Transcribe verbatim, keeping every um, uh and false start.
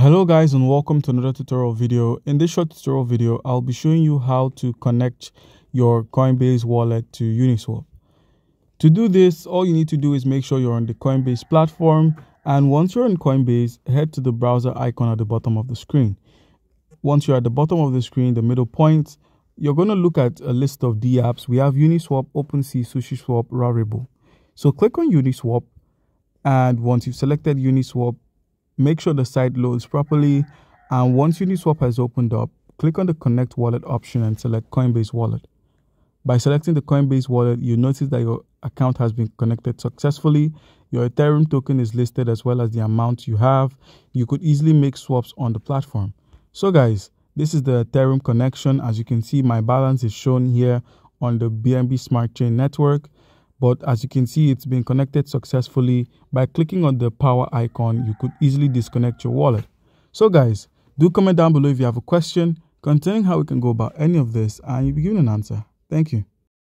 Hello guys, and welcome to another tutorial video. In this short tutorial video, I'll be showing you how to connect your Coinbase wallet to Uniswap. To do this, all you need to do is make sure you're on the Coinbase platform, and once you're on Coinbase, head to the browser icon at the bottom of the screen. Once you're at the bottom of the screen, the middle point, you're going to look at a list of the apps. We have Uniswap, OpenSea, SushiSwap, Rarible. So click on Uniswap, and once you've selected Uniswap, make sure the site loads properly, and once Uniswap has opened up, click on the Connect Wallet option and select Coinbase Wallet. By selecting the Coinbase Wallet, you notice that your account has been connected successfully. Your Ethereum token is listed as well as the amount you have. You could easily make swaps on the platform. So guys, this is the Ethereum connection. As you can see, my balance is shown here on the B N B Smart Chain Network. But as you can see, it's been connected successfully. By clicking on the power icon, you could easily disconnect your wallet. So guys, do comment down below if you have a question concerning how we can go about any of this, and you'll be given an answer. Thank you.